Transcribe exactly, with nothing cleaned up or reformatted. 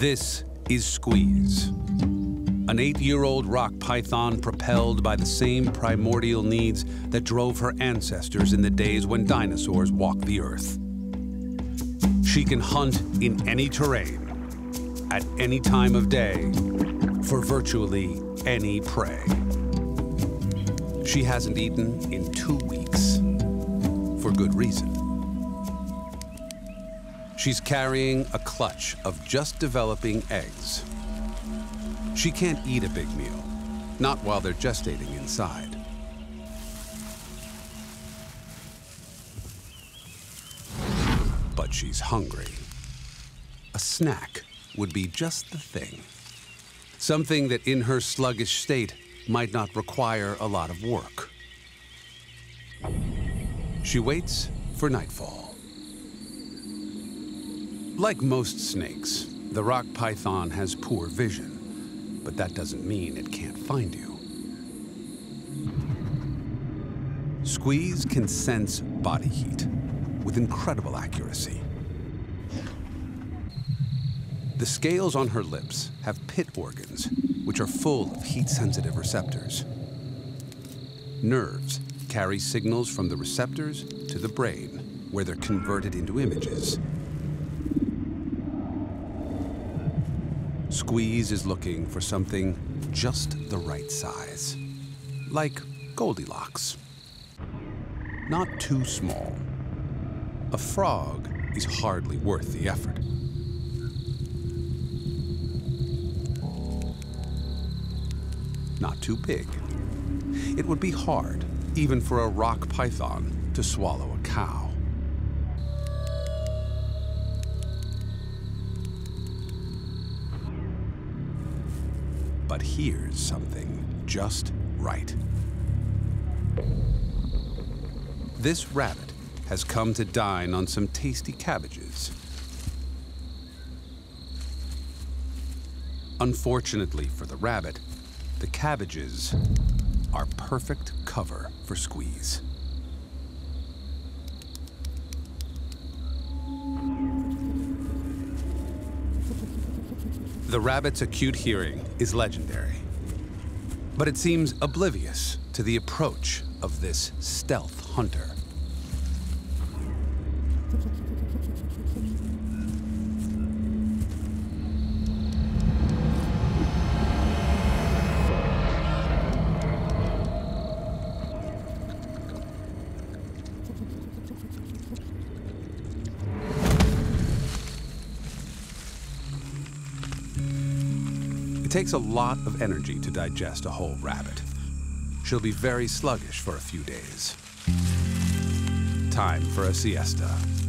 This is Squeeze, an eight-year-old rock python propelled by the same primordial needs that drove her ancestors in the days when dinosaurs walked the earth. She can hunt in any terrain, at any time of day, for virtually any prey. She hasn't eaten in two weeks, for good reason. She's carrying a clutch of just developing eggs. She can't eat a big meal, not while they're gestating inside. But she's hungry. A snack would be just the thing. Something that in her sluggish state might not require a lot of work. She waits for nightfall. Like most snakes, the rock python has poor vision, but that doesn't mean it can't find you. Squeeze can sense body heat with incredible accuracy. The scales on her lips have pit organs, which are full of heat-sensitive receptors. Nerves carry signals from the receptors to the brain, where they're converted into images. Squeeze is looking for something just the right size, like Goldilocks. Not too small. A frog is hardly worth the effort. Not too big. It would be hard, even for a rock python, to swallow a cow. But here's something just right. This rabbit has come to dine on some tasty cabbages. Unfortunately for the rabbit, the cabbages are perfect cover for Squeeze. The rabbit's acute hearing is legendary, but it seems oblivious to the approach of this stealth hunter. It takes a lot of energy to digest a whole rabbit. She'll be very sluggish for a few days. Time for a siesta.